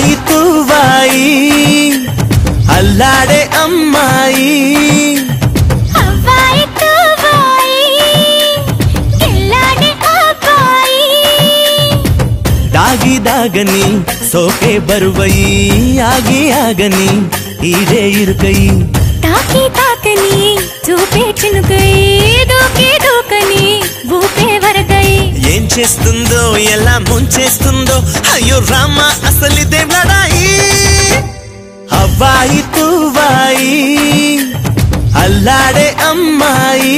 అమ్మాయి పువ్వాయి అల్లాడే అమ్మాయి హవ్వాయి పువ్వాయి గిల్లాడే అబ్బాయి దాగిదాగని ಸೋಕೆ ಬರುವೈ ಆಗಿ ಆಗನಿ ಈಡೇ ಇರುಕೈ ತಾಕಿ ತಾಕನಿ ಚೂಪೆ ಚಿನುಕೈ ದೂಕಿ ದೂಕನಿ ಬೂಪೆ ವರಗೈ ಏನ್ చేస్తుందో ಎಲ್ಲ ಮುಂಚೇಸ್ತುಂದೋ ಅಯ್ಯೋ ರಾಮ ಅಸಲಿದೆ ಲಡಾಯಿ ಹವಾಯಿ ತೂವಾಯಿ ಅಲ್ಲಾಡೆ ಅಮ್ಮಾಯಿ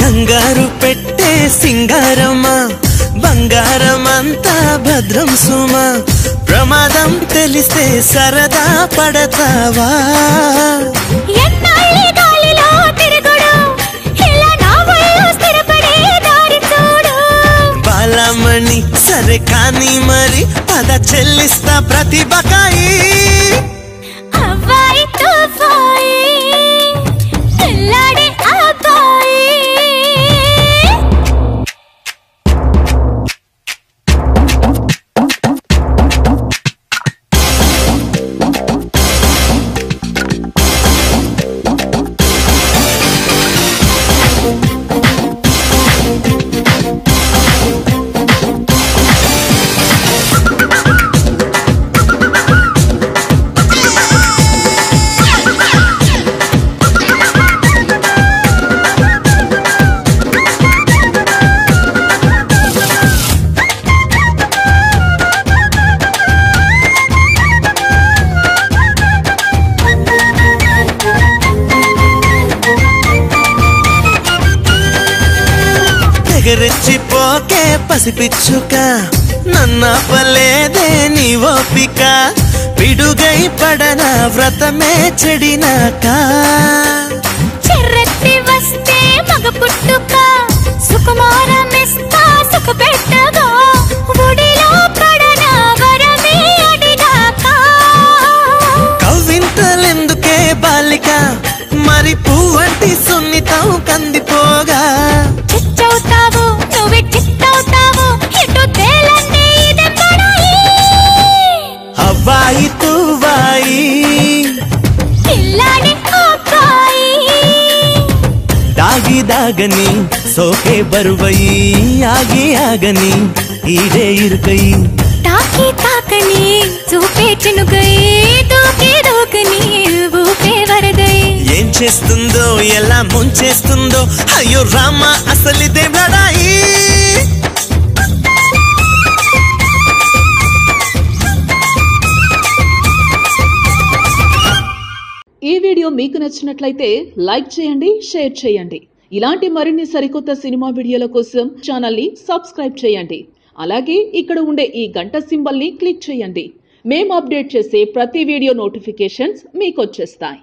కంగారు పెట్టే సింగారమా బంగారమంతా భద్రం సుమా ప్రమాదం తెలిస్తే సరదా పడతావా బాలమణి సరే కానీ మరి పద చెల్లిస్తా ప్రతి బకాయి తెగరెచ్చిపోకే పసిపిచ్చుక నన్నపలేదే నీ ఓపిక పిడుగై పడన వ్రతమే చెడినాక చెర్రెత్తి వస్తే మగ పుట్టుక సుకుమారమిస్తా సుఖపెట్టగా ఒడిలో పడన వరమే అడిగాక కవ్వింతలెందుకే బాలిక మరి పువ్వంటి సున్నితం కందిపోగా హవ్వాయి తూవాయి దాగి దాగని సోకే బరువై ఆగి ఆగని ఈడే ఇరుకై తాకి తాకని చూపే చినుకై దూకి దూకని ఊపే వరదై ఏం చేస్తుందో ఎలా ముంచేస్తుందో అయ్యో రామ అసలిదే లడాయి ఈ వీడియో మీకు నచ్చినట్లయితే లైక్ చేయండి, షేర్ చేయండి. ఇలాంటి మరిన్ని సరికొత్త సినిమా వీడియోల కోసం ఛానల్ని సబ్స్క్రైబ్ చేయండి. అలాగే ఇక్కడ ఉండే ఈ గంట సింబల్ని క్లిక్ చేయండి. మేము అప్డేట్ చేసే ప్రతి వీడియో నోటిఫికేషన్స్ మీకు వచ్చేస్తాయి.